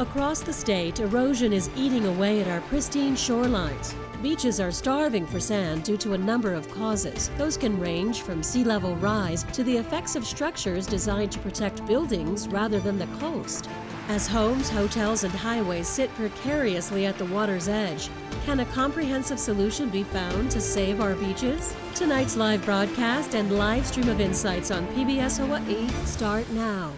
Across the state, erosion is eating away at our pristine shorelines. Beaches are starving for sand due to a number of causes. Those can range from sea level rise to the effects of structures designed to protect buildings rather than the coast. As homes, hotels, and highways sit precariously at the water's edge, can a comprehensive solution be found to save our beaches? Tonight's live broadcast and live stream of insights on PBS Hawaiʻi start now.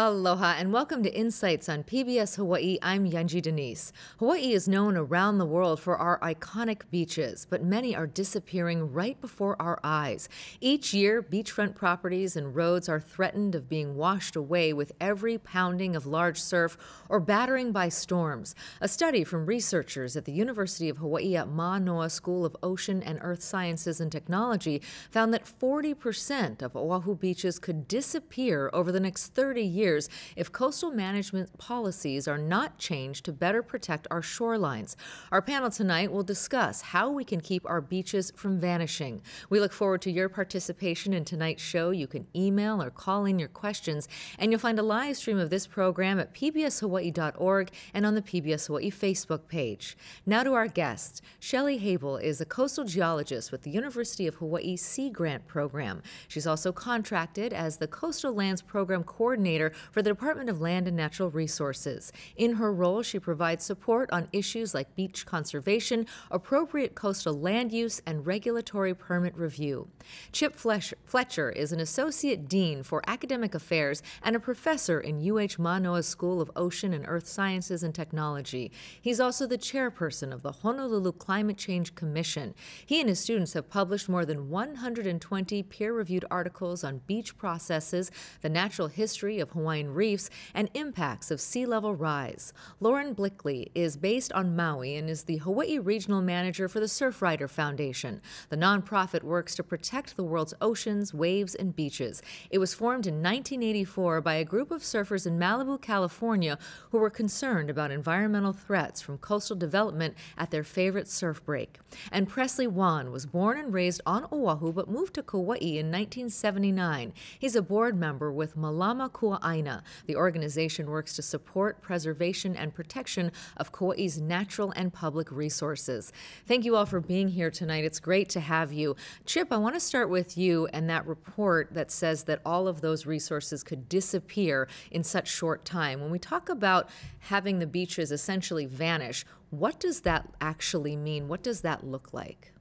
Aloha and welcome to Insights on PBS Hawaiʻi. I'm Yunji de Nies. Hawaiʻi is known around the world for our iconic beaches, but many are disappearing right before our eyes. Each year, beachfront properties and roads are threatened of being washed away with every pounding of large surf or battering by storms. A study from researchers at the University of Hawaii at Mānoa School of Ocean and Earth Sciences and Technology found that 40% of Oahu beaches could disappear over the next 30 years. If coastal management policies are not changed to better protect our shorelines. Our panel tonight will discuss how we can keep our beaches from vanishing. We look forward to your participation in tonight's show. You can email or call in your questions, and you'll find a live stream of this program at pbshawaii.org and on the PBS Hawaiʻi Facebook page. Now to our guests. Shelly Habel is a coastal geologist with the University of Hawaii Sea Grant Program. She's also contracted as the Coastal Lands Program Coordinator for the Department of Land and Natural Resources. In her role, she provides support on issues like beach conservation, appropriate coastal land use, and regulatory permit review. Chip Fletcher is an Associate Dean for Academic Affairs and a professor in UH Manoa School of Ocean and Earth Sciences and Technology. He's also the chairperson of the Honolulu Climate Change Commission. He and his students have published more than 120 peer-reviewed articles on beach processes, the natural history of Hawaiian reefs, and impacts of sea level rise. Lauren Blickley is based on Maui and is the Hawaii Regional Manager for the Surfrider Foundation. The nonprofit works to protect the world's oceans, waves, and beaches. It was formed in 1984 by a group of surfers in Malibu, California, who were concerned about environmental threats from coastal development at their favorite surf break. And Presley Wan was born and raised on Oahu but moved to Kauai in 1979. He's a board member with Malama Kua'aina. The organization works to support preservation and protection of Kauai's natural and public resources. Thank you all for being here tonight. It's great to have you. Chip, I want to start with you and that report that says that all of those resources could disappear in such short time. When we talk about having the beaches essentially vanish, what does that actually mean? What does that look like?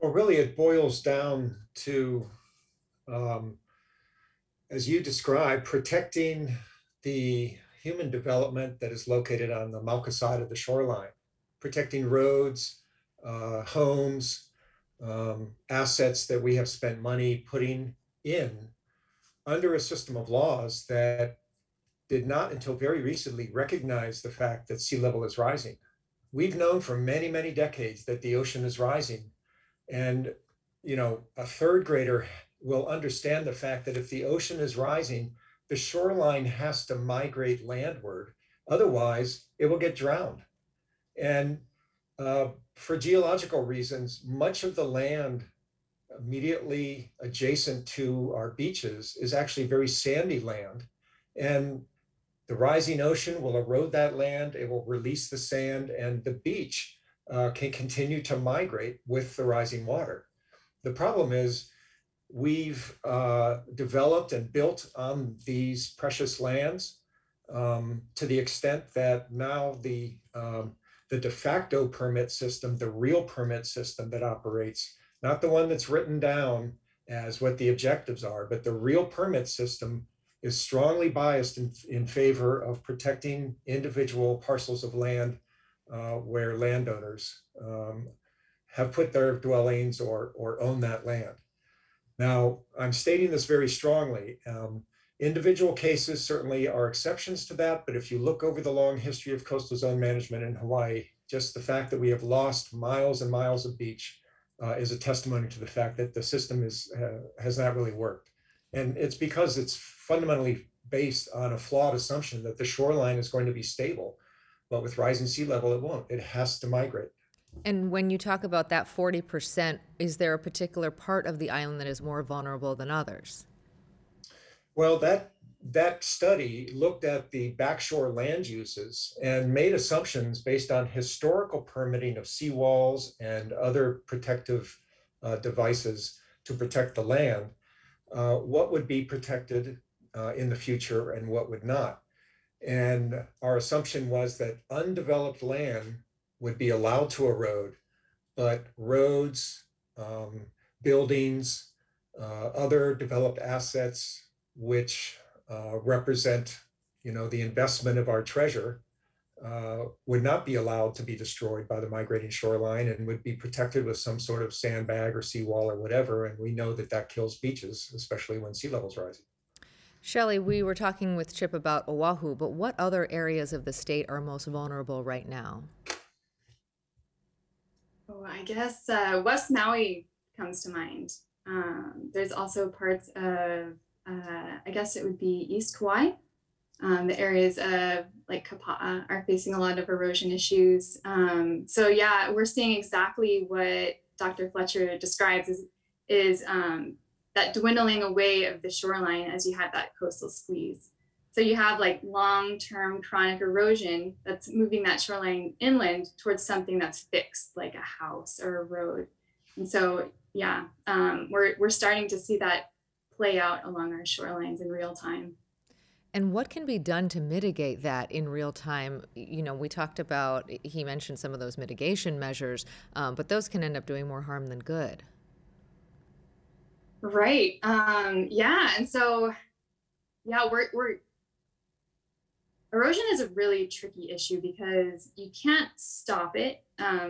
Well, really, it boils down to as you described, protecting the human development that is located on the Mauka side of the shoreline, protecting roads, homes, assets that we have spent money putting in under a system of laws that did not until very recently recognize the fact that sea level is rising. We've known for many, many decades that the ocean is rising. And, you know, a third grader will understand the fact that if the ocean is rising, the shoreline has to migrate landward. Otherwise, it will get drowned. And for geological reasons, much of the land immediately adjacent to our beaches is actually very sandy land. And the rising ocean will erode that land. It will release the sand, and the beach can continue to migrate with the rising water. The problem is, we've developed and built on these precious lands to the extent that now the de facto permit system, the real permit system that operates, not the one that's written down as what the objectives are, but the real permit system is strongly biased in favor of protecting individual parcels of land where landowners have put their dwellings or own that land. Now, I'm stating this very strongly. Individual cases certainly are exceptions to that, but if you look over the long history of coastal zone management in Hawaii, just the fact that we have lost miles and miles of beach is a testimony to the fact that the system has not really worked. And it's because it's fundamentally based on a flawed assumption that the shoreline is going to be stable. But with rising sea level, it won't. It has to migrate. And when you talk about that 40%, is there a particular part of the island that is more vulnerable than others? Well, that study looked at the backshore land uses and made assumptions based on historical permitting of seawalls and other protective devices to protect the land, what would be protected in the future and what would not. And our assumption was that undeveloped land would be allowed to erode, but roads, buildings, other developed assets, which represent, the investment of our treasure, would not be allowed to be destroyed by the migrating shoreline and would be protected with some sort of sandbag or seawall or whatever. And we know that that kills beaches, especially when sea levels rise. Shelly, we were talking with Chip about Oahu, but what other areas of the state are most vulnerable right now? Oh, I guess West Maui comes to mind. There's also parts of I guess it would be East Kauai. The areas of like Kapa'a are facing a lot of erosion issues. So yeah, we're seeing exactly what Dr. Fletcher describes is that dwindling away of the shoreline as you have that coastal squeeze. So you have like long-term chronic erosion that's moving that shoreline inland towards something that's fixed, like a house or a road. And so, yeah, we're starting to see that play out along our shorelines in real time. And what can be done to mitigate that in real time? You know, we talked about, he mentioned some of those mitigation measures, but those can end up doing more harm than good. Right, yeah, and so, yeah, erosion is a really tricky issue because you can't stop it.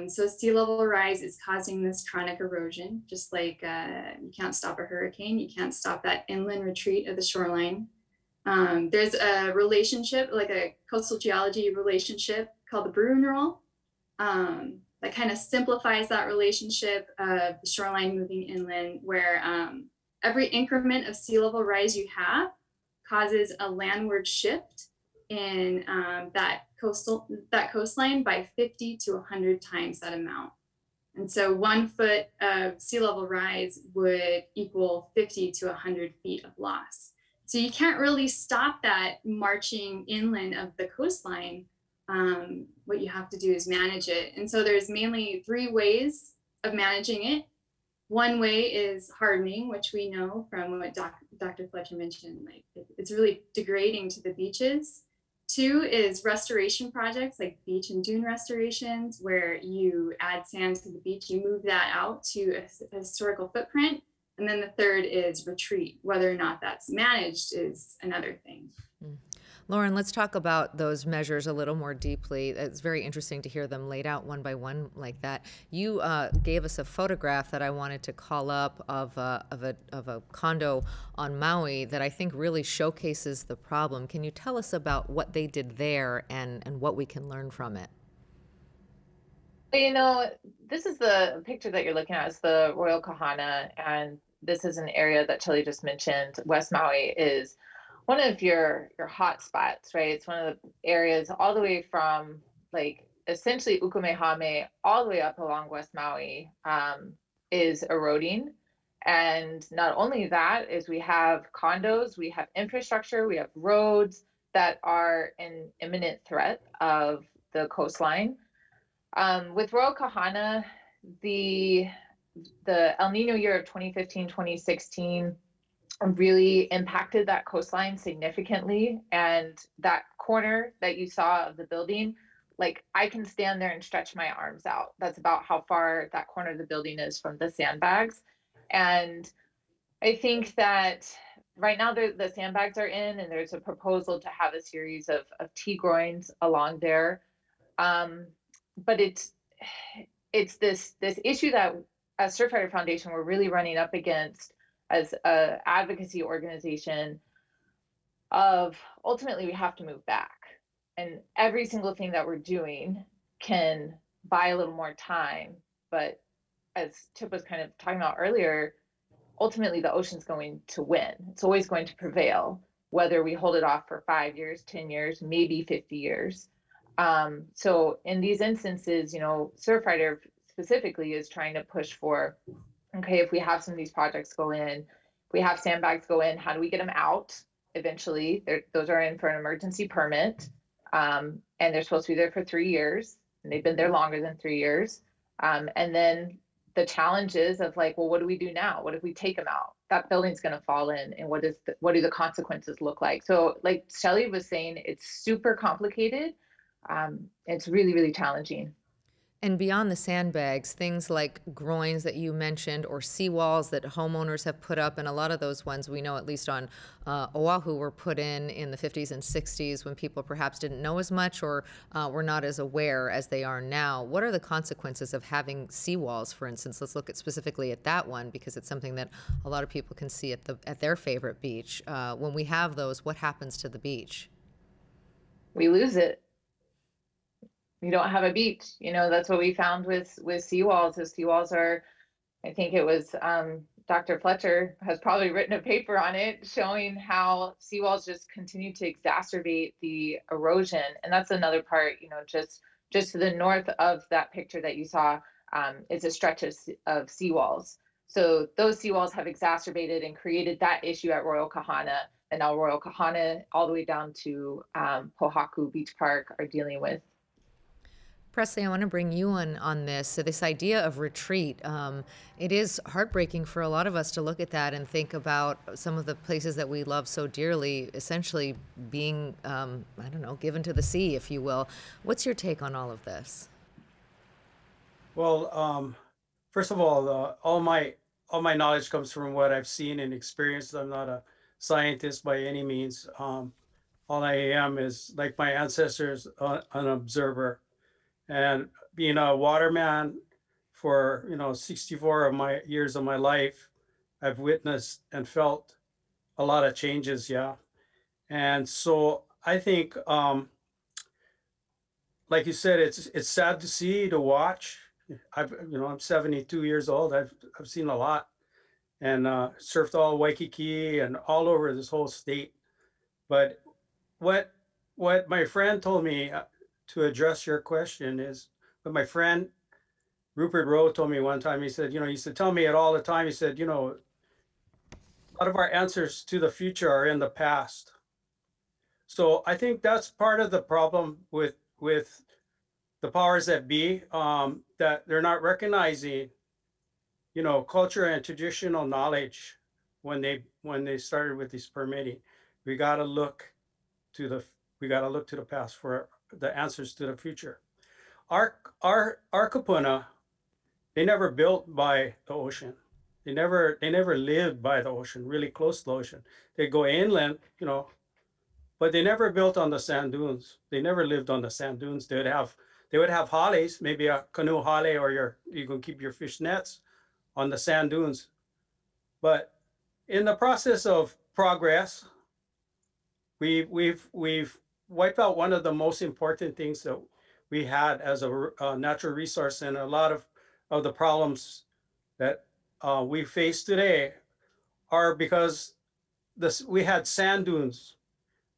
So sea level rise is causing this chronic erosion, just like you can't stop a hurricane, you can't stop that inland retreat of the shoreline. There's a relationship, like a coastal geology relationship called the Bruun rule, that kind of simplifies that relationship of the shoreline moving inland, where every increment of sea level rise you have causes a landward shift in that coastline by 50 to 100 times that amount. And so 1 foot of sea level rise would equal 50 to 100 feet of loss. So you can't really stop that marching inland of the coastline. What you have to do is manage it. And so there's mainly 3 ways of managing it. One way is hardening, which we know from what Dr. Fletcher mentioned, like it's really degrading to the beaches. 2 is restoration projects like beach and dune restorations, where you add sand to the beach, you move that out to a historical footprint. And then the 3rd is retreat. Whether or not that's managed is another thing. Mm. Lauren, let's talk about those measures a little more deeply. It's very interesting to hear them laid out one by one like that. You gave us a photograph that I wanted to call up of a condo on Maui that I think really showcases the problem. Can you tell us about what they did there and what we can learn from it? You know, this is the picture that you're looking at. It's the Royal Kahana, and this is an area that Shelly just mentioned. West Maui is one of your hot spots, right? It's one of the areas all the way from like essentially Ukumehame all the way up along West Maui is eroding. And not only that is we have condos, we have infrastructure, we have roads that are in imminent threat of the coastline. With Royal Kahana, the El Nino year of 2015-2016 really impacted that coastline significantly, and that corner that you saw of the building, like I can stand there and stretch my arms out. That's about how far that corner of the building is from the sandbags. And I think that right now the sandbags are in, and there's a proposal to have a series of tea groins along there. But it's this issue that as Surfrider Foundation we're really running up against as an advocacy organization of ultimately we have to move back, and every single thing that we're doing can buy a little more time. But as Chip was kind of talking about earlier, ultimately the ocean's going to win. It's always going to prevail, whether we hold it off for 5 years, 10 years, maybe 50 years. So in these instances, you know, Surfrider specifically is trying to push for, okay, if we have some of these projects go in, we have sandbags go in, how do we get them out? Eventually, those are in for an emergency permit, and they're supposed to be there for 3 years, and they've been there longer than 3 years. And then the challenges of like, well, what do we do now? What if we take them out? That building's going to fall in, and what do the consequences look like? So like Shelly was saying, it's super complicated. It's really, really challenging. And beyond the sandbags, things like groins that you mentioned or seawalls that homeowners have put up, and a lot of those ones we know, at least on Oahu, were put in the 50s and 60s when people perhaps didn't know as much or were not as aware as they are now. What are the consequences of having seawalls, for instance? Let's look at specifically at that one because it's something that a lot of people can see at their favorite beach. When we have those, what happens to the beach? We lose it. You don't have a beach. You know, that's what we found with seawalls is seawalls are, I think it was Dr. Fletcher has probably written a paper on it showing how seawalls just continue to exacerbate the erosion. And that's another part, you know, just to the north of that picture that you saw is a stretch of seawalls. So those seawalls have exacerbated and created that issue at Royal Kahana, and now Royal Kahana all the way down to Pohaku Beach Park are dealing with. Presley, I want to bring you in on this. So this idea of retreat, it is heartbreaking for a lot of us to look at that and think about some of the places that we love so dearly, essentially being, I don't know, given to the sea, if you will. What's your take on all of this? Well, first of all my knowledge comes from what I've seen and experienced. I'm not a scientist by any means. All I am is, like my ancestors, an observer. And being a waterman for, you know, 64 of my years of my life, I've witnessed and felt a lot of changes. Yeah. And so I think, like you said, it's sad to see, to watch. I'm 72 years old. I've seen a lot and surfed all Waikiki and all over this whole state. But what my friend told me, to address your question, is but my friend Rupert Rowe told me one time, he said, you know, he used to tell me it all the time. He said, you know, a lot of our answers to the future are in the past. So I think that's part of the problem with the powers that be, that they're not recognizing, you know, culture and traditional knowledge when they started with this permitting. We got to look to the past for the answers to the future. Our kapuna, they never built by the ocean. They never lived by the ocean, really close to the ocean. They go inland, you know, but they never built on the sand dunes. They never lived on the sand dunes. They would have hales, maybe a canoe hale, or you can keep your fish nets on the sand dunes. But in the process of progress, we've wiped out one of the most important things that we had as a natural resource, and a lot of the problems that we face today are because we had sand dunes.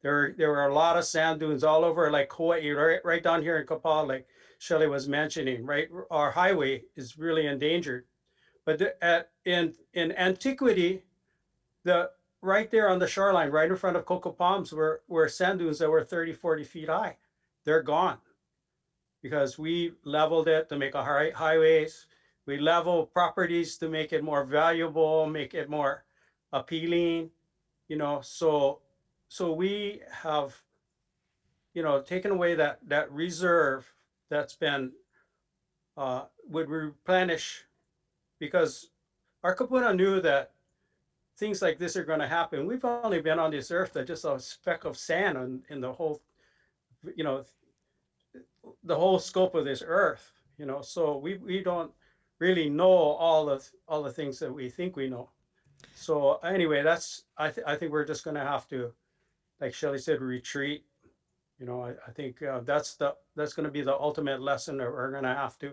There were a lot of sand dunes all over, like Hawaii, right down here in Kapau, like Shelly was mentioning. Right, our highway is really endangered. But in antiquity, right there on the shoreline, right in front of Cocoa Palms, were sand dunes that were 30, 40 feet high. They're gone because we leveled it to make highways. We level properties to make it more valuable, make it more appealing, you know. So we have, you know, taken away that reserve that's been, would replenish, because our kapuna knew that things like this are going to happen. We've only been on this earth that just a speck of sand in the whole, you know, the whole scope of this earth, you know. So we don't really know all the things that we think we know. So anyway, that's I think we're just going to have to, like Shelly said, retreat. You know, I think that's going to be the ultimate lesson that we're going to have to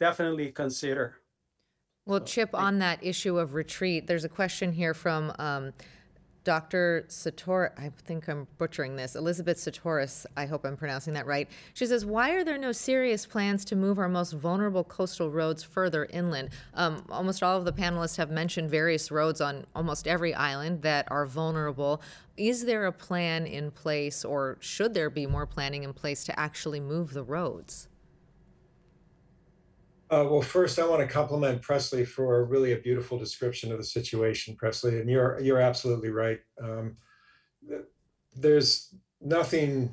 definitely consider. Well, Chip, on that issue of retreat, there's a question here from Dr. Sahtouris, I think I'm butchering this, Elizabeth Sahtouris, I hope I'm pronouncing that right. She says, why are there no serious plans to move our most vulnerable coastal roads further inland? Almost all of the panelists have mentioned various roads on almost every island that are vulnerable. Is there a plan in place, or should there be more planning in place to actually move the roads? Well, first, I want to compliment Presley for really a beautiful description of the situation, Presley, and you're absolutely right. There's nothing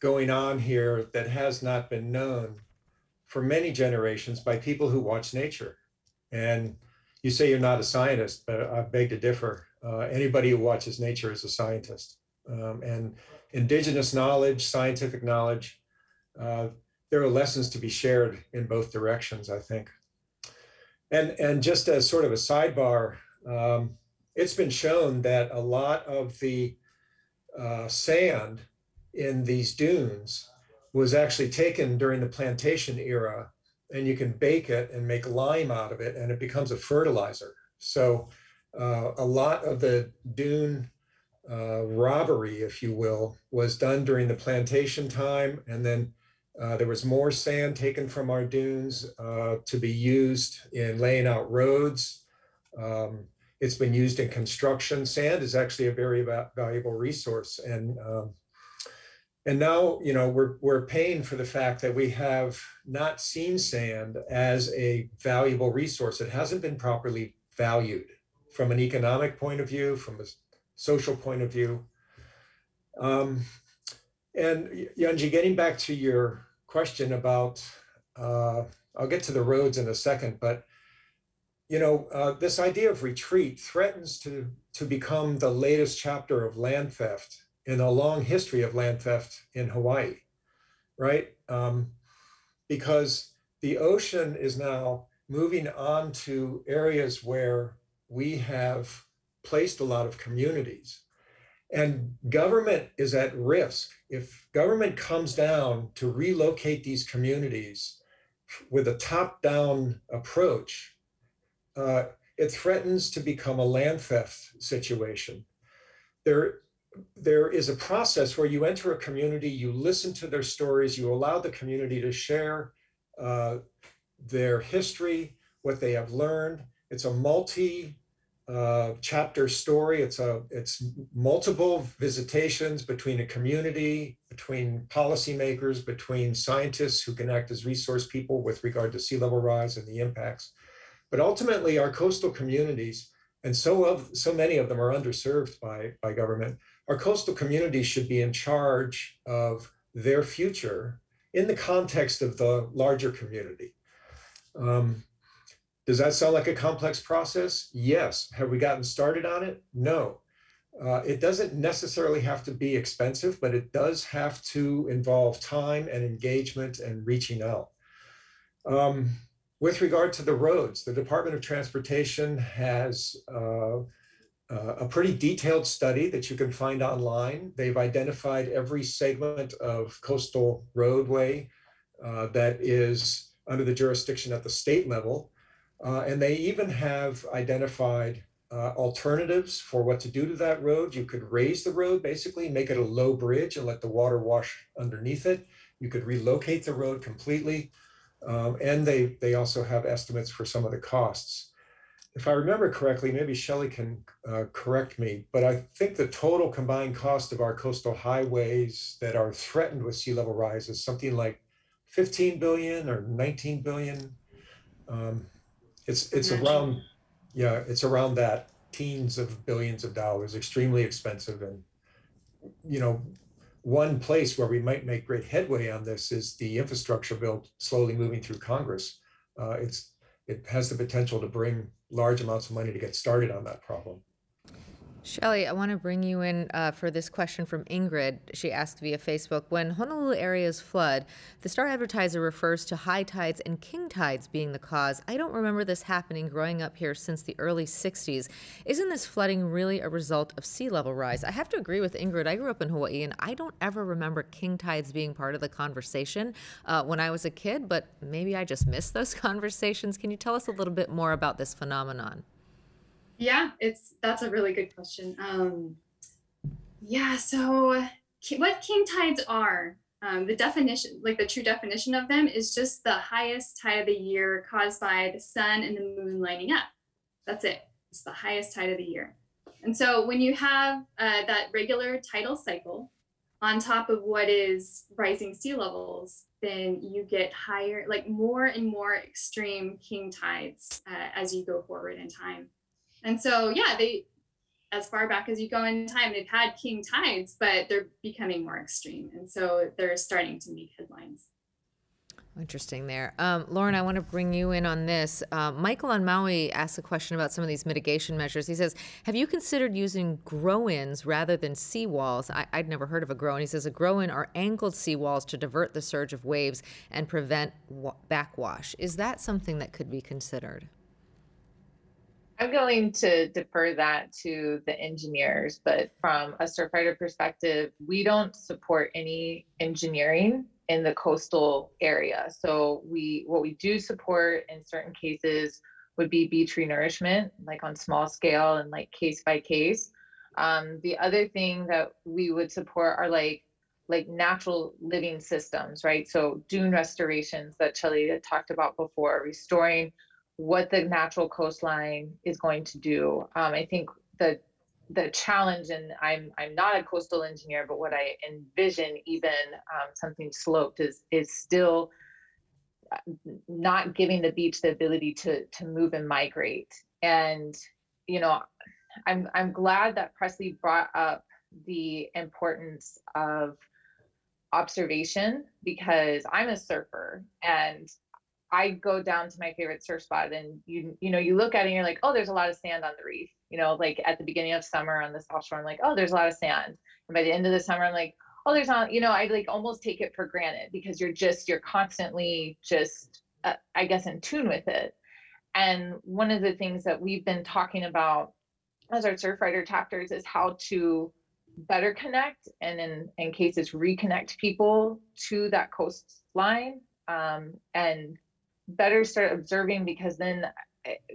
going on here that has not been known for many generations by people who watch nature. And you say you're not a scientist, but I beg to differ. Anybody who watches nature is a scientist. And indigenous knowledge, scientific knowledge, there are lessons to be shared in both directions, I think. And just as sort of a sidebar, it's been shown that a lot of the sand in these dunes was actually taken during the plantation era, and you can bake it and make lime out of it, and it becomes a fertilizer. So a lot of the dune robbery, if you will, was done during the plantation time, and then there was more sand taken from our dunes to be used in laying out roads. It's been used in construction. Sand is actually a very valuable resource, and now we're paying for the fact that we have not seen sand as a valuable resource. It hasn't been properly valued from an economic point of view, from a social point of view. And Yunji, getting back to your question about, I'll get to the roads in a second, but this idea of retreat threatens to become the latest chapter of land theft in a long history of land theft in Hawaii, right? Because the ocean is now moving on to areas where we have placed a lot of communities. And government is at risk. If government comes down to relocate these communities with a top-down approach, it threatens to become a land theft situation. There is a process where you enter a community, you listen to their stories, you allow the community to share their history, what they have learned. It's a multi-chapter story. It's multiple visitations between a community, between policymakers, between scientists who can act as resource people with regard to sea level rise and the impacts. But ultimately, our coastal communities, and so many of them are underserved by government, our coastal communities should be in charge of their future in the context of the larger community. Does that sound like a complex process? Yes. Have we gotten started on it? No. It doesn't necessarily have to be expensive, but it does have to involve time and engagement and reaching out. With regard to the roads, the Department of Transportation has a pretty detailed study that you can find online. They've identified every segment of coastal roadway that is under the jurisdiction at the state level. And they even have identified alternatives for what to do to that road. You could raise the road, basically, make it a low bridge and let the water wash underneath it. You could relocate the road completely. And they also have estimates for some of the costs. If I remember correctly, maybe Shelly can correct me, but I think the total combined cost of our coastal highways that are threatened with sea level rise is something like 15 billion or 19 billion. It's around, yeah, it's around that, teens of billions of dollars, extremely expensive. And, one place where we might make great headway on this is the infrastructure bill slowly moving through Congress. It has the potential to bring large amounts of money to get started on that problem. Shelly, I want to bring you in for this question from Ingrid. She asked via Facebook, when Honolulu areas flood, the Star Advertiser refers to high tides and king tides being the cause. I don't remember this happening growing up here since the early 60s. Isn't this flooding really a result of sea level rise? I have to agree with Ingrid. I grew up in Hawaii, and I don't ever remember king tides being part of the conversation when I was a kid, but maybe I just missed those conversations. Can you tell us a little bit more about this phenomenon? Yeah, that's a really good question. Yeah, so what king tides are, the definition, like the true definition of them, is just the highest tide of the year caused by the sun and the moon lining up. That's it. It's the highest tide of the year. And so when you have that regular tidal cycle on top of what is rising sea levels, then you get higher, like more and more extreme king tides as you go forward in time. And so, yeah, they, as far back as you go in time, they've had king tides, but they're becoming more extreme. And so they're starting to make headlines. Interesting there. Lauren, I want to bring you in on this. Michael on Maui asked a question about some of these mitigation measures. He says, have you considered using grow-ins rather than seawalls? I'd never heard of a grow-in. He says, a grow-in are angled seawalls to divert the surge of waves and prevent backwash. Is that something that could be considered? I'm going to defer that to the engineers, but from a Surfrider perspective, we don't support any engineering in the coastal area. So what we do support in certain cases would be beach renourishment, like on small scale and like case by case. The other thing that we would support are like natural living systems, right? So dune restorations that Shelly had talked about before, restoring what the natural coastline is going to do. I think the challenge, and I'm not a coastal engineer, but what I envision, even something sloped, is still not giving the beach the ability to move and migrate. And you know, I'm glad that Presley brought up the importance of observation, because I'm a surfer and I go down to my favorite surf spot, and you know, you look at it and you're like, oh, there's a lot of sand on the reef. You know, like at the beginning of summer on the South Shore, I'm like, oh, there's a lot of sand. And by the end of the summer, I'm like, oh, there's not, you know, I like almost take it for granted, because you're constantly just, I guess, in tune with it. And one of the things that we've been talking about as our Surfrider chapters is how to better connect and in cases reconnect people to that coastline, and better start observing, because then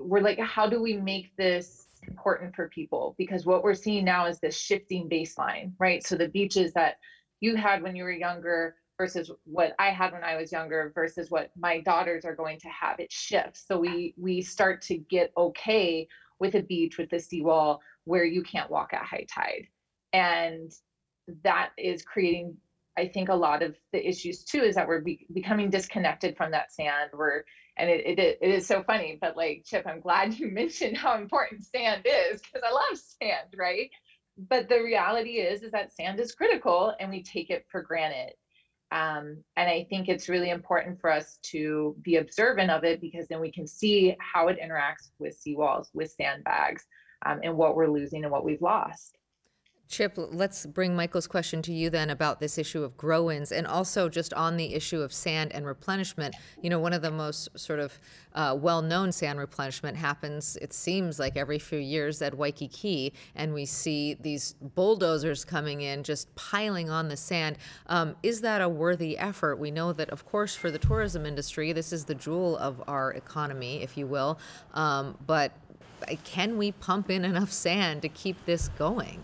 we're like, how do we make this important for people? Because what we're seeing now is this shifting baseline, right? So the beaches that you had when you were younger versus what I had when I was younger versus what my daughters are going to have, it shifts. So we start to get okay with a beach, with the seawall where you can't walk at high tide. And that is creating, I think, a lot of the issues too, is that we're becoming disconnected from that sand. And it is so funny, but like, Chip, I'm glad you mentioned how important sand is, because I love sand, right? But the reality is that sand is critical and we take it for granted. And I think it's really important for us to be observant of it, because then we can see how it interacts with seawalls, with sandbags, and what we're losing and what we've lost. Chip, let's bring Michael's question to you then about this issue of grow-ins, and also just on the issue of sand and replenishment. You know, one of the most sort of well-known sand replenishment happens, it seems like, every few years at Waikiki, and we see these bulldozers coming in, just piling on the sand. Is that a worthy effort? We know that, of course, for the tourism industry, this is the jewel of our economy, if you will, but can we pump in enough sand to keep this going?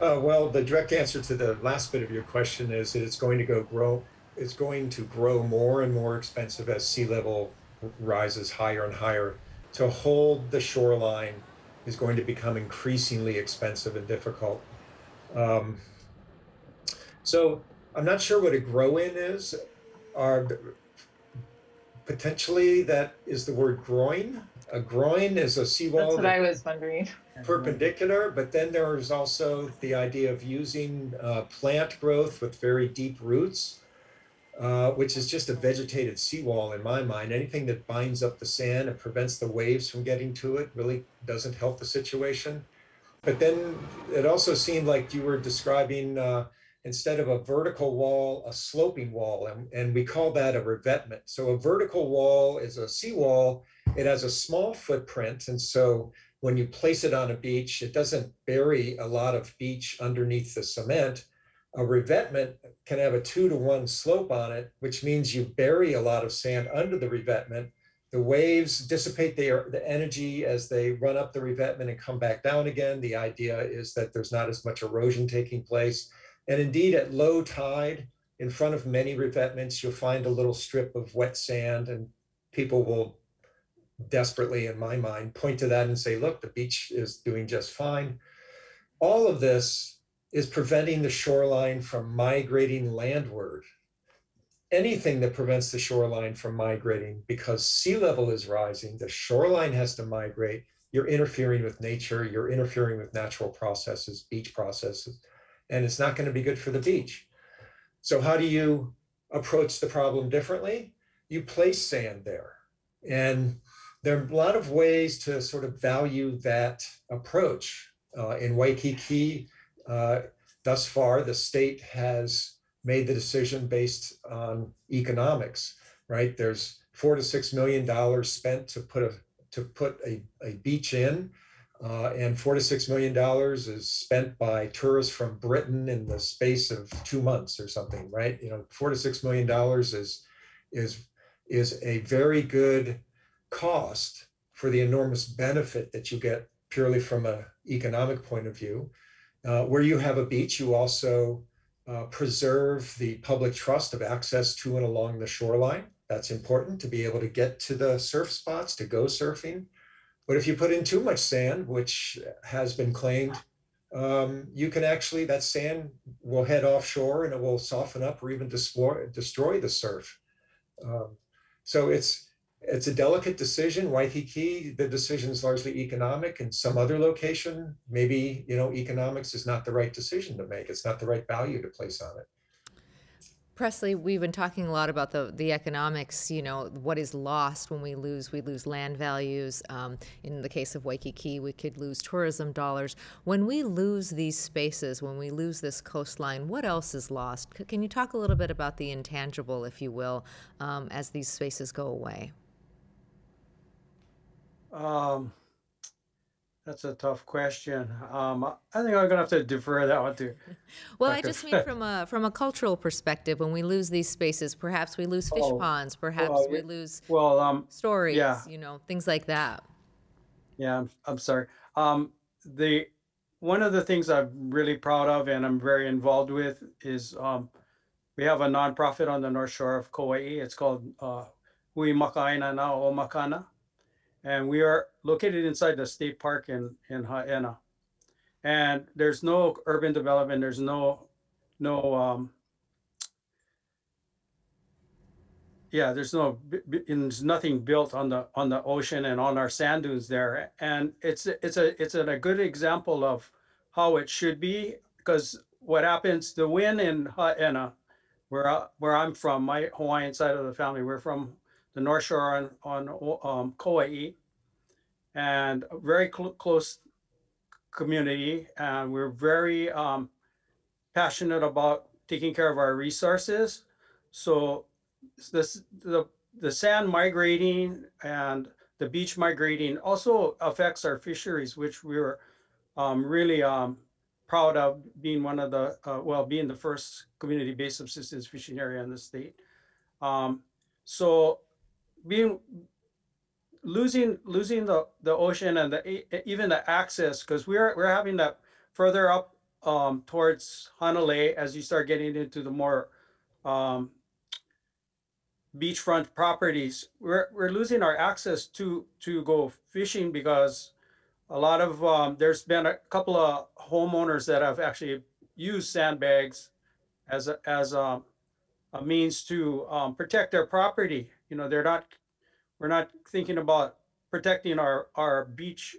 Well, the direct answer to the last bit of your question is that it's going to grow more and more expensive as sea level rises higher and higher. To hold the shoreline is going to become increasingly expensive and difficult. So I'm not sure what a grow-in is. Potentially that is the word groin. A groin is a seawall. That's what I was wondering. Perpendicular, but then there is also the idea of using plant growth with very deep roots, which is just a vegetated seawall in my mind. Anything that binds up the sand and prevents the waves from getting to it really doesn't help the situation. But then it also seemed like you were describing, instead of a vertical wall, a sloping wall, and we call that a revetment. So a vertical wall is a seawall. It has a small footprint, and so when you place it on a beach, it doesn't bury a lot of beach underneath the cement. A revetment can have a 2-to-1 slope on it, which means you bury a lot of sand under the revetment. The waves dissipate the energy as they run up the revetment and come back down again. The idea is that there's not as much erosion taking place. And indeed, at low tide, in front of many revetments, you'll find a little strip of wet sand, and people will desperately, in my mind, point to that and say, look, the beach is doing just fine. All of this is preventing the shoreline from migrating landward. Anything that prevents the shoreline from migrating, because sea level is rising, the shoreline has to migrate, you're interfering with nature, you're interfering with natural processes, beach processes, and it's not going to be good for the beach. So how do you approach the problem differently? You place sand there. And there are a lot of ways to sort of value that approach. In Waikiki, thus far, the state has made the decision based on economics, right? There's $4 to $6 million spent to put a beach in, and $4 to $6 million is spent by tourists from Britain in the space of 2 months or something, right? You know, $4 to $6 million is a very good cost for the enormous benefit that you get purely from an economic point of view. Where you have a beach, you also preserve the public trust of access to and along the shoreline. That's important to be able to get to the surf spots, to go surfing. But if you put in too much sand, which has been claimed, you can actually, that sand will head offshore and it will soften up or even destroy the surf. So it's a delicate decision. Waikiki, the decision is largely economic. In some other location, maybe, you know, economics is not the right decision to make. It's not the right value to place on it. Presley, we've been talking a lot about the economics, you know, what is lost when we lose land values. In the case of Waikiki, we could lose tourism dollars. When we lose these spaces, when we lose this coastline, what else is lost? Can you talk a little bit about the intangible, if you will, as these spaces go away? That's a tough question. I think I'm gonna have to defer that one too. Well, Dr. I just mean from a cultural perspective, when we lose these spaces, perhaps we lose fish ponds, perhaps we lose stories, you know, things like that. Yeah, I'm sorry. One of the things I'm really proud of and I'm very involved with is we have a nonprofit on the North Shore of Kauai. It's called Hui Makaʻāinana o Makana. And we are located inside the state park in Hāʻena. And there's no urban development. There's nothing built on the ocean and on our sand dunes there. And it's a good example of how it should be, because what happens, the wind in Hāʻena, where I'm from, my Hawaiian side of the family, we're from the North Shore on Kauai, and a very close community. And we're very passionate about taking care of our resources. So the sand migrating and the beach migrating also affects our fisheries, which we were really proud of being one of the, being the first community-based subsistence fishing area in the state. Losing the ocean and even the access, because we're having that further up towards Hanalei as you start getting into the more beachfront properties. We're losing our access to go fishing, because a lot of there's been a couple of homeowners that have actually used sandbags as a means to protect their property. You know, we're not thinking about protecting our beach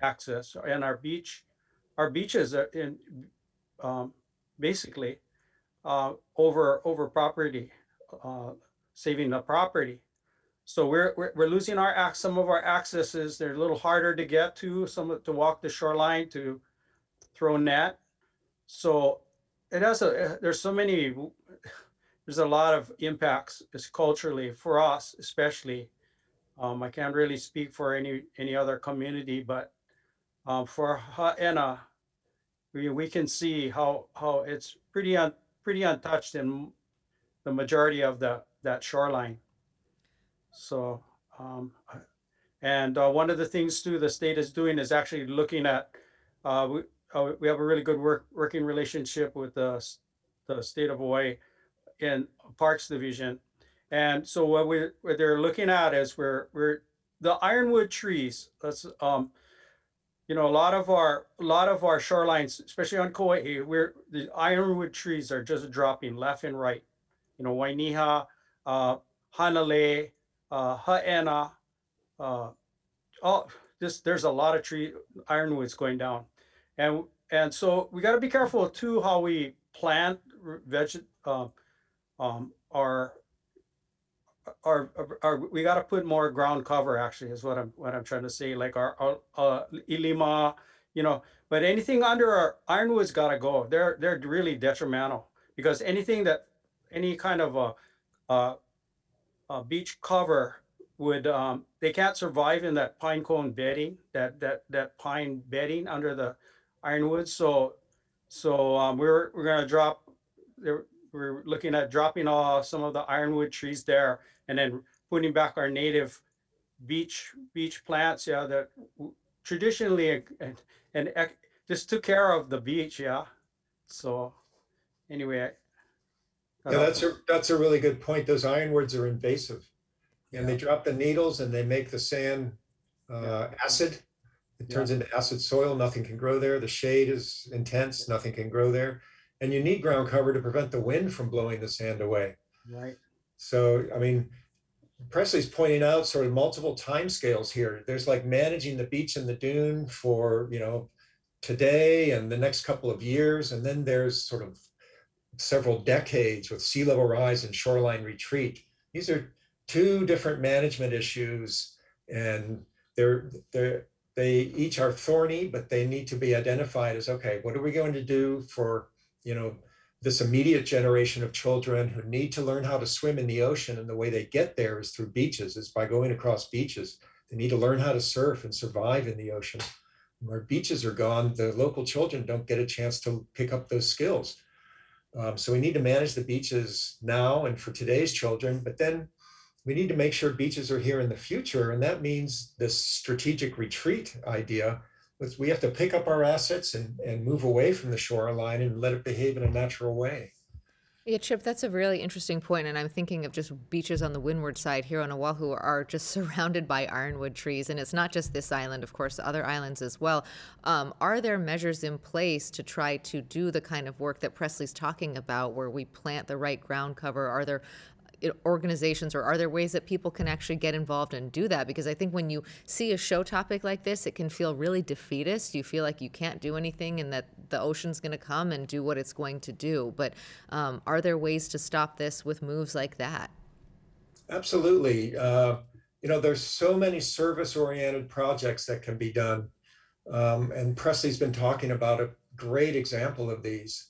access and our beaches in basically over property, saving the property. So we're losing some of our accesses. They're a little harder to get to, some to walk the shoreline, to throw net. So it has there's a lot of impacts culturally for us, especially. I can't really speak for any other community, but for Hāʻena, we can see how it's pretty untouched in the majority of that shoreline. So, one of the things too the state is doing is actually looking at, we have a really good working relationship with the state of Hawaii in Parks Division. And so what they're looking at is we're the ironwood trees. That's you know, a lot of our shorelines, especially on Kauai, where the ironwood trees are just dropping left and right. You know, Wainiha, Hanalei, Hāʻena, there's a lot of ironwoods going down, and so we got to be careful too how we plant we got to put more ground cover, actually, is what I'm trying to say, like our ilima, you know, but anything under our ironwoods gotta go. They're really detrimental, because anything that any kind of a beach cover would, they can't survive in that pine cone bedding, that pine bedding under the ironwoods. So we're gonna drop there. We're looking at dropping some of the ironwood trees there, and then putting back our native beach plants. Yeah, that traditionally and just took care of the beach. Yeah. So anyway. Yeah, that's a really good point. Those ironwoods are invasive, and they drop the needles and they make the sand acid. It turns into acid soil. Nothing can grow there. The shade is intense. Nothing can grow there. And you need ground cover to prevent the wind from blowing the sand away. Right. So, I mean, Presley's pointing out sort of multiple timescales here. There's like managing the beach and the dune for, you know, today and the next couple of years. And then there's sort of several decades with sea level rise and shoreline retreat. These are two different management issues, and they each are thorny, but they need to be identified as, okay, what are we going to do for, you know, this immediate generation of children who need to learn how to swim in the ocean, and the way they get there is through beaches, is by going across beaches. They need to learn how to surf and survive in the ocean. Where beaches are gone, the local children don't get a chance to pick up those skills. So we need to manage the beaches now and for today's children, but then we need to make sure beaches are here in the future. And that means this strategic retreat idea. We have to pick up our assets and move away from the shoreline and let it behave in a natural way. Yeah, Chip, that's a really interesting point. And I'm thinking of just beaches on the windward side here on Oahu are just surrounded by ironwood trees. And it's not just this island, of course, other islands as well. Are there measures in place to try to do the kind of work that Presley's talking about, where we plant the right ground cover? Are there organizations, or are there ways that people can actually get involved and do that? Because I think when you see a show topic like this, it can feel really defeatist. You feel like you can't do anything and that the ocean's going to come and do what it's going to do. But are there ways to stop this with moves like that? Absolutely. You know, there's so many service-oriented projects that can be done. And Presley's been talking about a great example of these.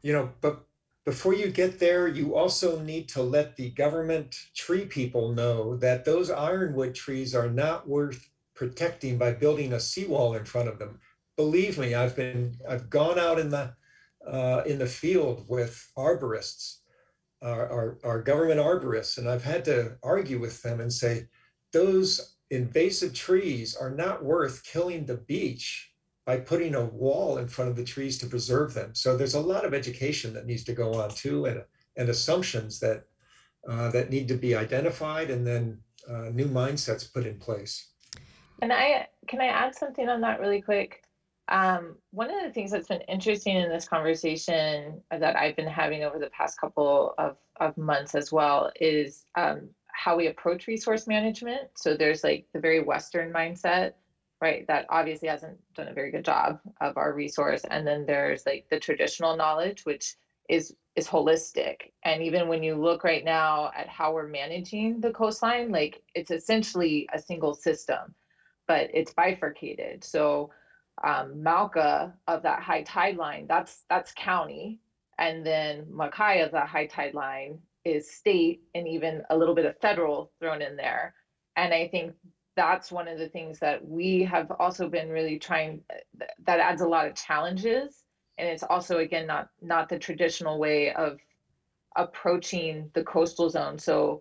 You know, but before you get there, you also need to let the government tree people know that those ironwood trees are not worth protecting by building a seawall in front of them. Believe me, I've gone out in the field with arborists, our government arborists, and I've had to argue with them and say, those invasive trees are not worth killing the beach by putting a wall in front of the trees to preserve them. So there's a lot of education that needs to go on too, and assumptions that need to be identified, and then new mindsets put in place. And can I add something on that really quick? One of the things that's been interesting in this conversation that I've been having over the past couple of months as well is how we approach resource management. So there's like the very Western mindset, right, that obviously hasn't done a very good job of our resource. And then there's like the traditional knowledge, which is holistic. And even when you look right now at how we're managing the coastline, like it's essentially a single system, but it's bifurcated. So Malka of that high tide line, that's county. And then Makai of that high tide line is state, and even a little bit of federal thrown in there. And I think that's one of the things that we have also been really trying, that adds a lot of challenges. And it's also, again, not the traditional way of approaching the coastal zone. So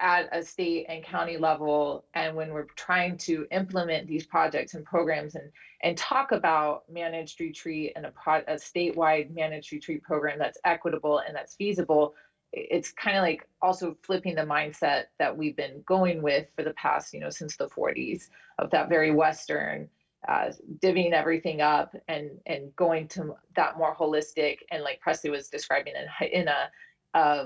at a state and county level, and when we're trying to implement these projects and programs and talk about managed retreat and a statewide managed retreat program that's equitable and that's feasible, it's kind of like also flipping the mindset that we've been going with for the past, you know, since the 40s, of that very Western, divvying everything up and going to that more holistic, and like Presley was describing in Hāʻena,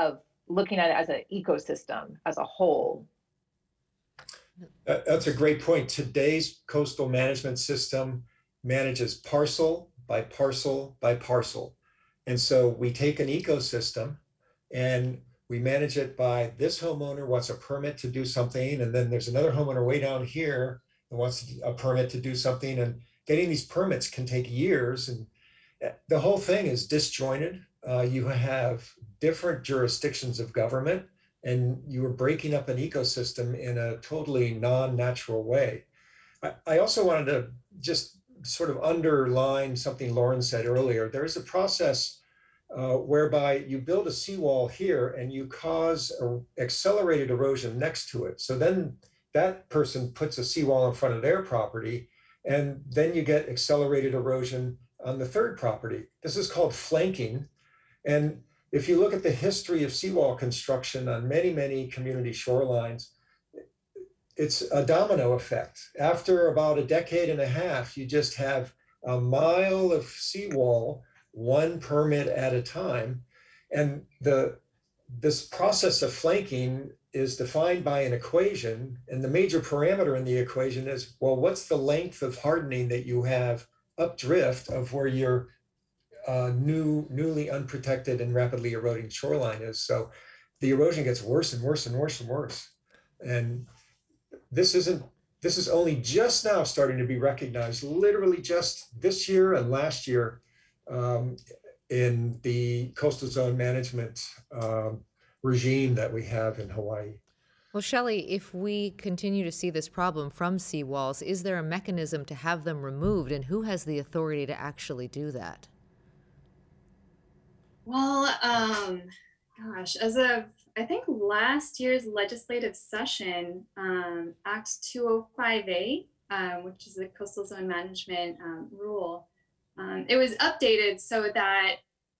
of looking at it as an ecosystem, as a whole. That's a great point. Today's coastal management system manages parcel by parcel by parcel. And so we take an ecosystem and we manage it by, this homeowner wants a permit to do something, and then there's another homeowner way down here that wants a permit to do something, and getting these permits can take years, and the whole thing is disjointed. You have different jurisdictions of government, and you are breaking up an ecosystem in a totally non-natural way. I also wanted to just sort of underline something Lauren said earlier. There is a process whereby you build a seawall here and you cause accelerated erosion next to it. So then that person puts a seawall in front of their property, and then you get accelerated erosion on the third property. This is called flanking. And if you look at the history of seawall construction on many, many community shorelines, it's a domino effect. After about a decade and a half, you just have a mile of seawall, one permit at a time. And this process of flanking is defined by an equation. And the major parameter in the equation is, well, what's the length of hardening that you have updrift of where your newly unprotected and rapidly eroding shoreline is. So the erosion gets worse and worse and worse and worse. And this is only just now starting to be recognized, literally just this year and last year, in the coastal zone management regime that we have in Hawaii. Well, Shelly, if we continue to see this problem from seawalls, is there a mechanism to have them removed, and who has the authority to actually do that? Well, gosh, as of, I think, last year's legislative session, Act 205A, which is the coastal zone management rule, it was updated so that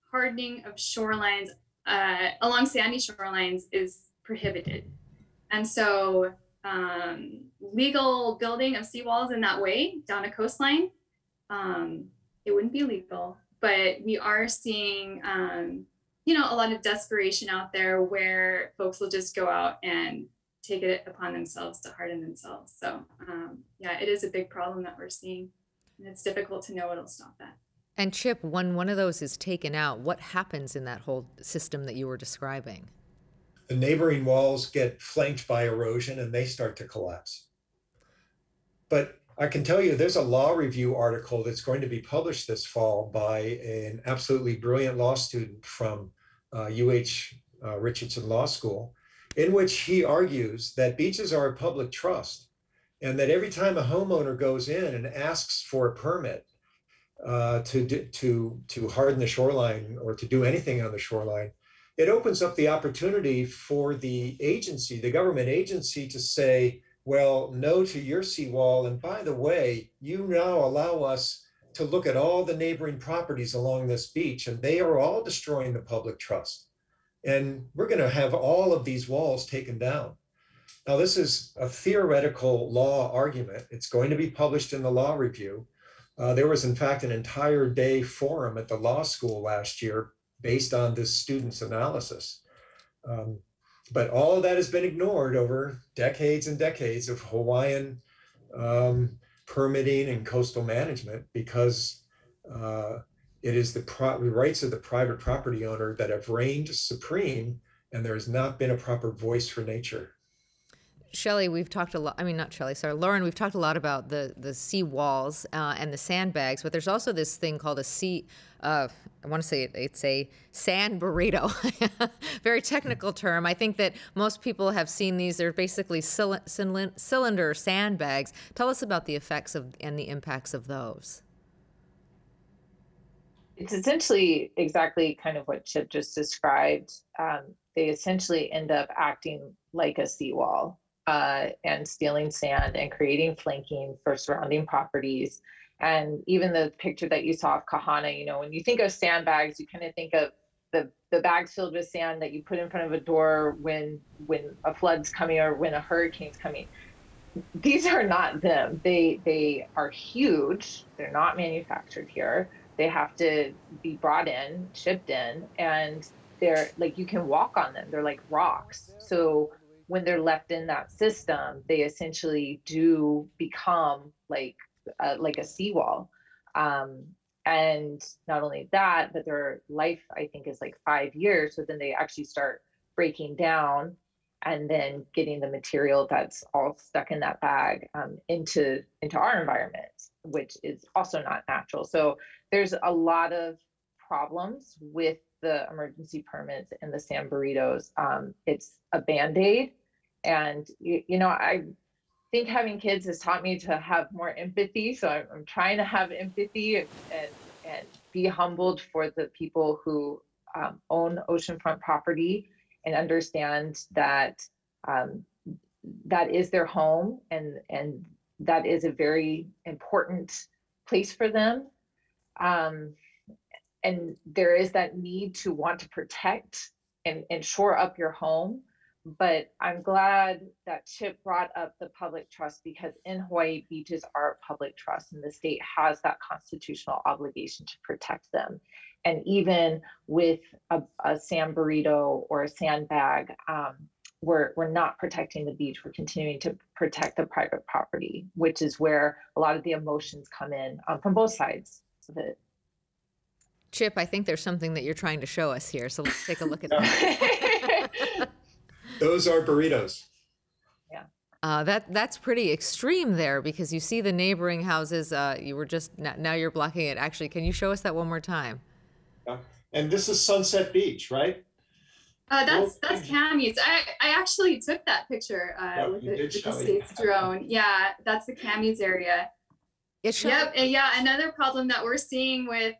hardening of shorelines along sandy shorelines is prohibited. And so legal building of seawalls in that way down a coastline, it wouldn't be legal, but we are seeing you know, a lot of desperation out there where folks will just go out and take it upon themselves to harden themselves. So yeah, it is a big problem that we're seeing, and it's difficult to know what'll stop that. And Chip, when one of those is taken out, what happens in that whole system that you were describing? The neighboring walls get flanked by erosion and they start to collapse. But I can tell you there's a law review article that's going to be published this fall by an absolutely brilliant law student from Richardson Law School, in which he argues that beaches are a public trust, and that every time a homeowner goes in and asks for a permit to harden the shoreline or to do anything on the shoreline, it opens up the opportunity for the agency, the government agency, to say, well, no to your seawall, and by the way, you now allow us to look at all the neighboring properties along this beach, and they are all destroying the public trust. And we're going to have all of these walls taken down. Now, this is a theoretical law argument. It's going to be published in the law review. There was, in fact, an entire day forum at the law school last year based on this student's analysis. But all of that has been ignored over decades and decades of Hawaiian permitting and coastal management, because it is the rights of the private property owner that have reigned supreme, and there has not been a proper voice for nature. Shelly, we've talked a lot, I mean, not Shelly, sorry, Lauren, we've talked a lot about the sea walls and the sandbags, but there's also this thing called a sea, I want to say it's a sand burrito, very technical term. I think that most people have seen these. They're basically cylinder sandbags. Tell us about the effects of and the impacts of those. It's essentially exactly kind of what Chip just described. They essentially end up acting like a seawall and stealing sand and creating flanking for surrounding properties. And even the picture that you saw of Kahana, you know, when you think of sandbags, you kind of think of the bags filled with sand that you put in front of a door when a flood's coming or when a hurricane's coming. These are not them. They are huge. They're not manufactured here. They have to be brought in, shipped in, and they're like, you can walk on them. They're like rocks. So when they're left in that system, they essentially do become like a seawall. And not only that, but their life, I think, is like 5 years. So then they actually start breaking down and then getting the material that's all stuck in that bag into our environment, which is also not natural. So there's a lot of problems with the emergency permits and the sand burritos. It's a Band-Aid. And, you know, I think having kids has taught me to have more empathy. So I'm trying to have empathy and be humbled for the people who own oceanfront property and understand that that is their home and that is a very important place for them. And there is that need to want to protect and shore up your home. But I'm glad that Chip brought up the public trust, because in Hawaii, beaches are a public trust and the state has that constitutional obligation to protect them. And even with a sand burrito or a sandbag, we're not protecting the beach. We're continuing to protect the private property, which is where a lot of the emotions come in from both sides of it. Chip, I think there's something that you're trying to show us here. So let's take a look at that. Those are burritos. Yeah. That's pretty extreme there, because you see the neighboring houses. You were just now you're blocking it. Actually, can you show us that one more time? Yeah. And this is Sunset Beach, right? That's Cammy's. I actually took that picture with the state's drone. Yeah, that's the Cammy's area. Yep. And yeah. Another problem that we're seeing with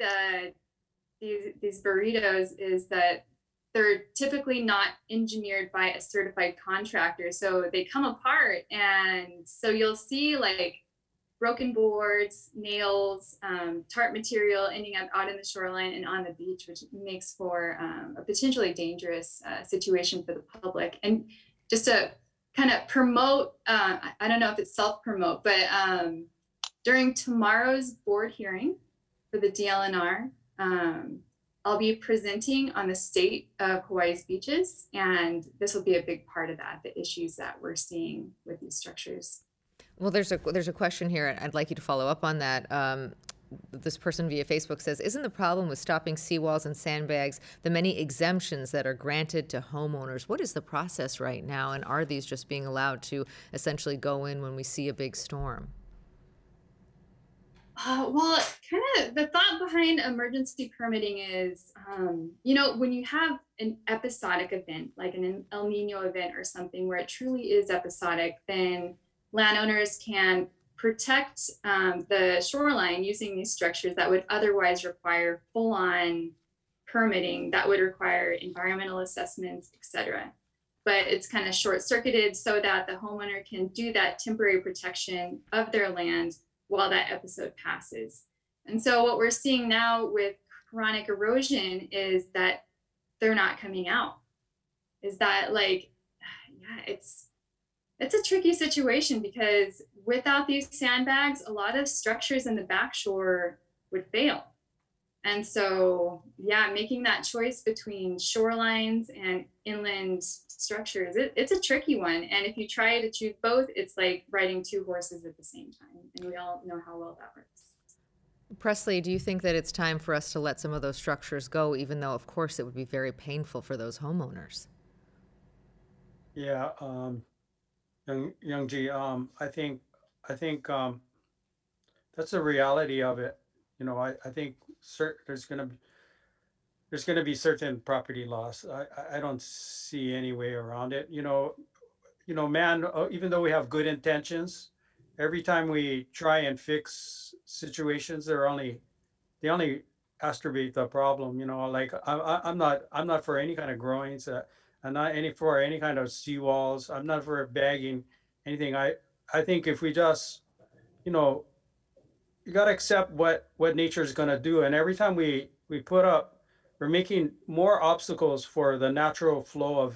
these burritos is that they're typically not engineered by a certified contractor. So they come apart. And so you'll see like broken boards, nails, tarp material ending up out in the shoreline and on the beach, which makes for a potentially dangerous situation for the public. And just to kind of promote, I don't know if it's self-promote, but during tomorrow's board hearing for the DLNR, I'll be presenting on the state of Hawaii's beaches, and this will be a big part of that, the issues that we're seeing with these structures. Well, there's a question here. I'd like you to follow up on that. This person via Facebook says, isn't the problem with stopping seawalls and sandbags the many exemptions that are granted to homeowners? What is the process right now, and are these just being allowed to essentially go in when we see a big storm? Well, kind of the thought behind emergency permitting is, you know, when you have an episodic event, like an El Nino event or something where it truly is episodic, then landowners can protect the shoreline using these structures that would otherwise require full-on permitting, that would require environmental assessments, etc. But it's kind of short-circuited so that the homeowner can do that temporary protection of their land while that episode passes. And so what we're seeing now with chronic erosion is that they're not coming out. Is that like, yeah, it's a tricky situation, because without these sandbags, a lot of structures in the backshore would fail. And so, yeah, making that choice between shorelines and inland structures, it's a tricky one. And if you try to choose both, it's like riding two horses at the same time. And we all know how well that works. Presley, do you think that it's time for us to let some of those structures go, even though, of course, it would be very painful for those homeowners? Yeah, Youngji, I think that's the reality of it. You know, I think there's going to be certain property loss. I don't see any way around it. You know, man, even though we have good intentions, every time we try and fix situations, they only exacerbate the problem. You know, like I'm not for any kind of groins. I'm not for any kind of seawalls. I'm not for bagging anything. I think if we just, you know, you got to accept what nature is going to do. And every time we put up, we're making more obstacles for the natural flow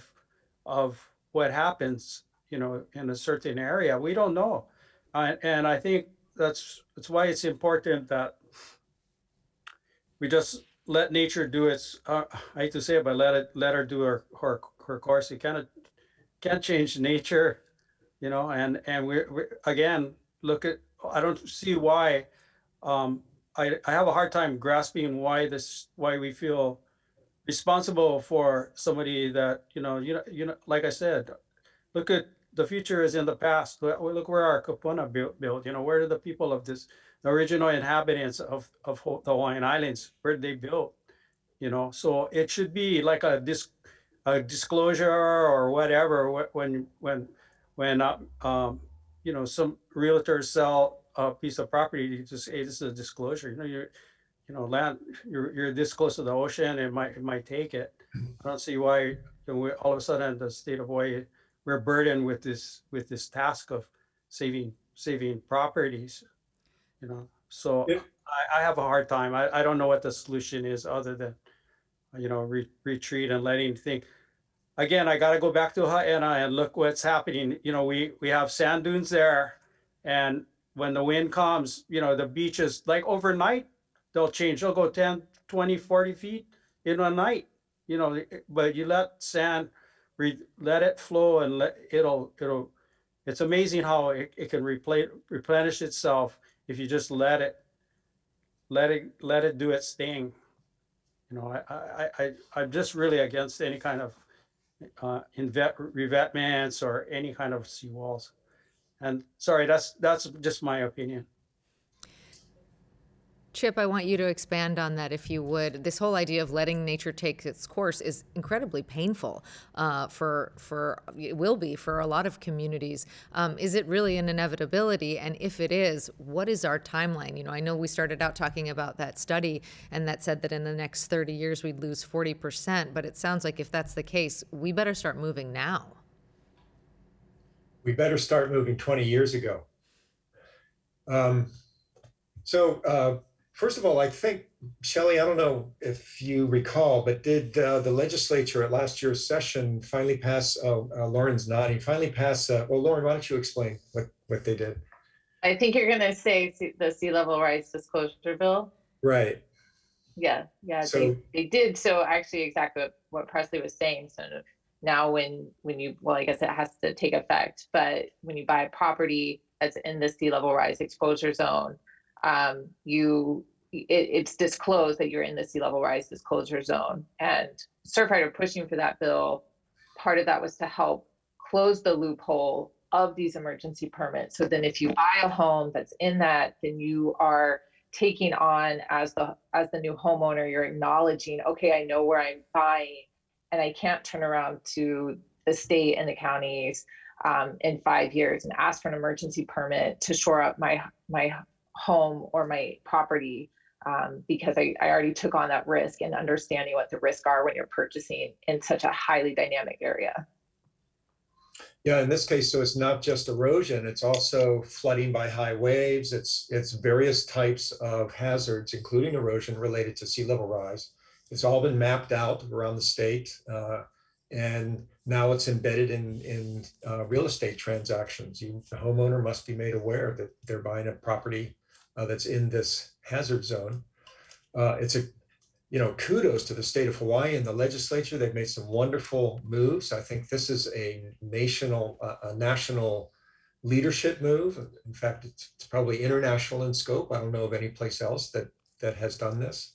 of what happens, you know, in a certain area. We don't know. And I think that's why it's important that we just let nature do its, I hate to say it, but let her do her course. You can't change nature, you know, and we again, look at, I don't see why, I have a hard time grasping why we feel responsible for somebody that, you know, like I said, look at the future is in the past. Look where our kupuna built, you know, where did the people of this, the original inhabitants of the Hawaiian Islands, where they built, you know? So it should be like a disclosure or whatever, when you know, some realtors sell a piece of property, you just say, hey, this is a disclosure. You know, you're this close to the ocean, it might take it. I don't see why all of a sudden the state of Hawaii, we're burdened with this task of saving properties, you know. So yeah. I have a hard time. I don't know what the solution is other than, you know, retreat and letting think. Again, I got to go back to Hāʻena and look what's happening. You know, we have sand dunes there, and when the wind comes, you know, the beaches, like overnight, they'll change. They'll go 10, 20, 40 feet in a night, you know, but you let sand, let it flow, and it'll, it's amazing how it can replenish itself if you just let it do its thing. You know, I'm just really against any kind of revetments or any kind of seawalls. And sorry, that's just my opinion. Chip, I want you to expand on that if you would. This whole idea of letting nature take its course is incredibly painful for it will be for a lot of communities. Is it really an inevitability? And if it is, what is our timeline? You know, I know we started out talking about that study and that said that in the next 30 years we'd lose 40%, but it sounds like if that's the case, we better start moving now. We better start moving 20 years ago. First of all, I think, Shelley, I don't know if you recall, but did the legislature at last year's session finally pass, Lauren's nodding, finally pass, well, Lauren, why don't you explain what they did? I think you're gonna say the sea level rise disclosure bill. Right. Yeah, so, they did. So actually exactly what Presley was saying. So now when you, well, I guess it has to take effect, but when you buy a property that's in the sea level rise exposure zone, it's disclosed that you're in the sea level rise disclosure zone. And Surfrider pushing for that bill, part of that was to help close the loophole of these emergency permits. So then if you buy a home that's in that, then you are taking on as the new homeowner, you're acknowledging, okay, I know where I'm buying and I can't turn around to the state and the counties in 5 years and ask for an emergency permit to shore up my home or my property because I already took on that risk and understanding what the risks are when you're purchasing in such a highly dynamic area. Yeah, in this case, so it's not just erosion, it's also flooding by high waves, it's various types of hazards, including erosion related to sea level rise. It's all been mapped out around the state and now it's embedded in real estate transactions. The homeowner must be made aware that they're buying a property that's in this hazard zone. It's kudos to the state of Hawaii and the legislature. They've made some wonderful moves. I think this is a national leadership move. In fact, it's probably international in scope. I don't know of any place else that has done this.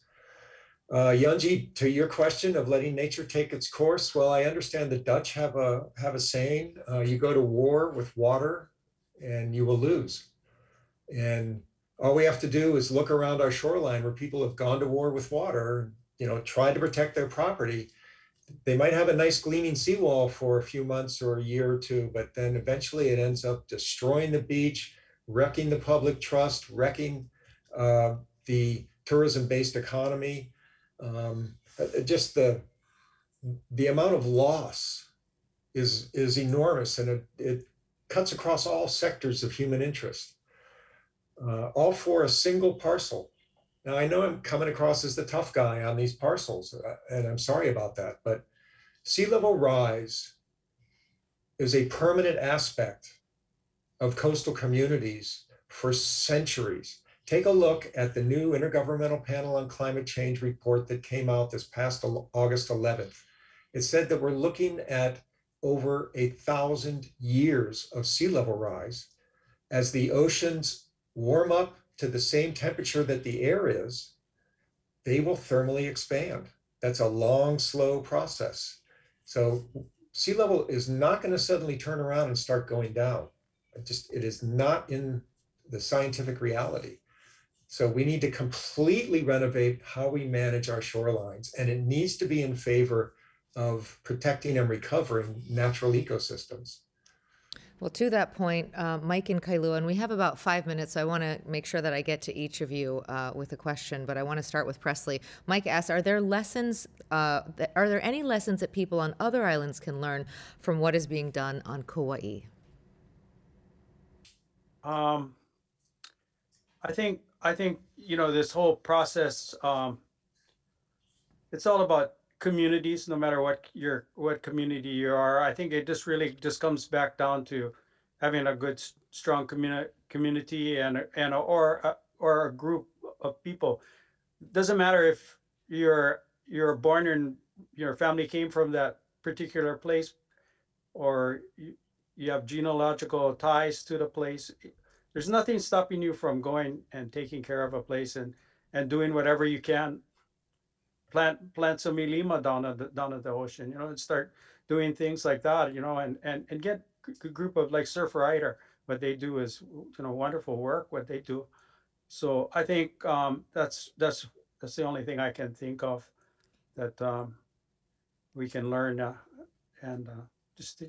Yunji, to your question of letting nature take its course, well, I understand the Dutch have a saying: "You go to war with water, and you will lose." And all we have to do is look around our shoreline where people have gone to war with water, you know, try to protect their property. They might have a nice gleaming seawall for a few months or a year or two, but then eventually it ends up destroying the beach, wrecking the public trust, wrecking the tourism-based economy, just the amount of loss is enormous, and it cuts across all sectors of human interest, all for a single parcel. Now, I know I'm coming across as the tough guy on these parcels, and I'm sorry about that, but sea level rise is a permanent aspect of coastal communities for centuries. Take a look at the new Intergovernmental Panel on Climate Change report that came out this past August 11th. It said that we're looking at over 1,000 years of sea level rise as the oceans warm up to the same temperature that the air is, they will thermally expand. That's a long, slow process. So sea level is not going to suddenly turn around and start going down. It is not in the scientific reality. So we need to completely renovate how we manage our shorelines, and it needs to be in favor of protecting and recovering natural ecosystems. Well, to that point, Mike and Kailua, and we have about 5 minutes, so I want to make sure that I get to each of you with a question, but I want to start with Presley. Mike asks, are there any lessons that people on other islands can learn from what is being done on Kauai? I think you know, this whole process, it's all about communities, no matter what community you are. I think it just really just comes back down to having a good, strong community or a group of people. It doesn't matter if you're born and your family came from that particular place, or you have genealogical ties to the place. There's nothing stopping you from going and taking care of a place and doing whatever you can. Plant some ilima down at the ocean, you know, and start doing things like that, you know, and get a group of, like Surfrider. What they do is, you know, wonderful work. What they do, so I think that's the only thing I can think of that we can learn, just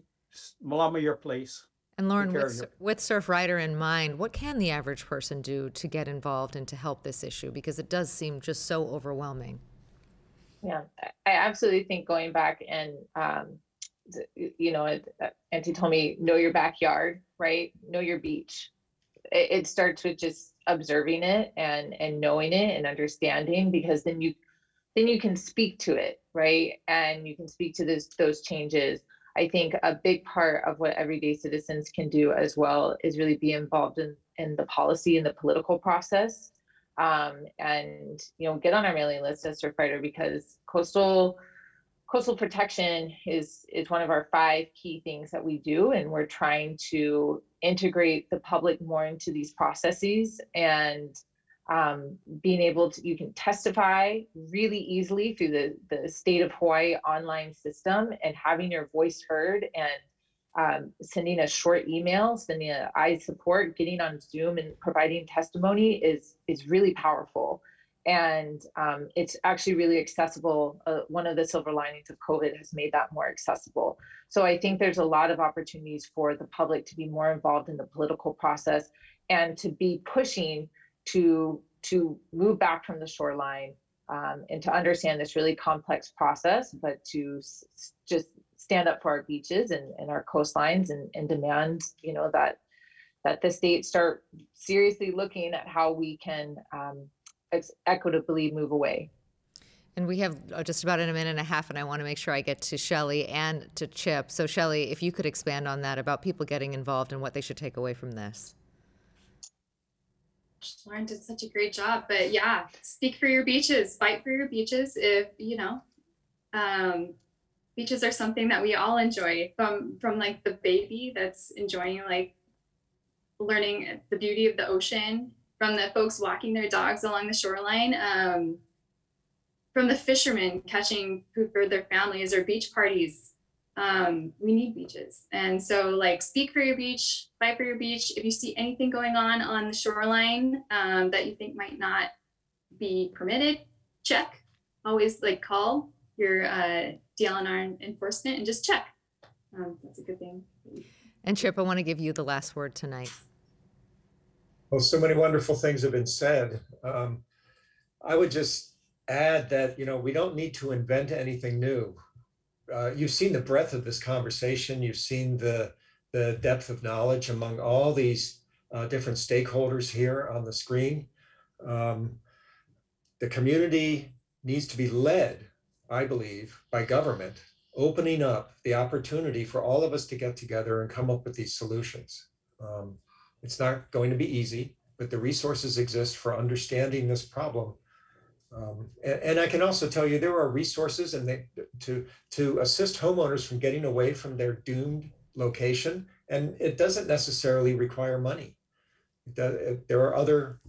malama your place. And Lauren, with Surfrider in mind, what can the average person do to get involved and to help this issue, because it does seem just so overwhelming? Yeah, I absolutely think going back and, you know, Auntie told me, know your backyard, right? Know your beach. It starts with just observing it and knowing it and understanding, because then you can speak to it, right? And you can speak to those changes. I think a big part of what everyday citizens can do as well is really be involved in the policy and the political process. And, you know, get on our mailing list as Surfrider, because coastal protection is one of our 5 key things that we do, and we're trying to integrate the public more into these processes, and being able to, you can testify really easily through the State of Hawaii online system, and having your voice heard, and sending a short email, sending an I support, getting on Zoom and providing testimony is really powerful. And it's actually really accessible. One of the silver linings of COVID has made that more accessible. So I think there's a lot of opportunities for the public to be more involved in the political process, and to be pushing to move back from the shoreline, and to understand this really complex process, but to just stand up for our beaches and our coastlines, and demand, you know, that the state start seriously looking at how we can equitably move away. And we have just about in a minute and a half, and I want to make sure I get to Shelly and to Chip. So Shelly, if you could expand on that about people getting involved and what they should take away from this. Lauren did such a great job, but yeah, speak for your beaches, fight for your beaches. If, you know, beaches are something that we all enjoy, from like the baby that's enjoying like learning the beauty of the ocean, from the folks walking their dogs along the shoreline, from the fishermen catching food for their families or beach parties. We need beaches. And so like speak for your beach, fight for your beach. If you see anything going on the shoreline that you think might not be permitted, check. Always like call your DLNR enforcement and just check. That's a good thing. And Chip, I want to give you the last word tonight. Well, so many wonderful things have been said. I would just add that, you know, we don't need to invent anything new. You've seen the breadth of this conversation. You've seen the depth of knowledge among all these different stakeholders here on the screen. The community needs to be led, I believe, by government, opening up the opportunity for all of us to get together and come up with these solutions. It's not going to be easy, but the resources exist for understanding this problem. And I can also tell you there are resources and to assist homeowners from getting away from their doomed location, and it doesn't necessarily require money. There are other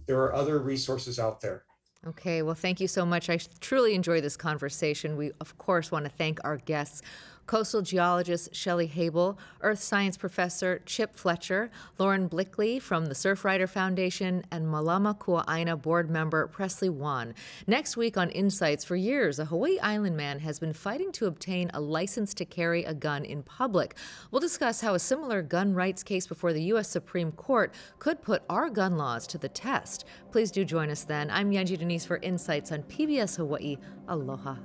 resources out there. Okay, well, thank you so much. I truly enjoy this conversation. We, of course, want to thank our guests, coastal geologist Shelly Habel, earth science professor Chip Fletcher, Lauren Blickley from the Surfrider Foundation, and Malama Kua'aina board member Presley Wan. Next week on Insights, for years, a Hawaii island man has been fighting to obtain a license to carry a gun in public. We'll discuss how a similar gun rights case before the U.S. Supreme Court could put our gun laws to the test. Please do join us then. I'm Yunji de Nies for Insights on PBS Hawaii. Aloha.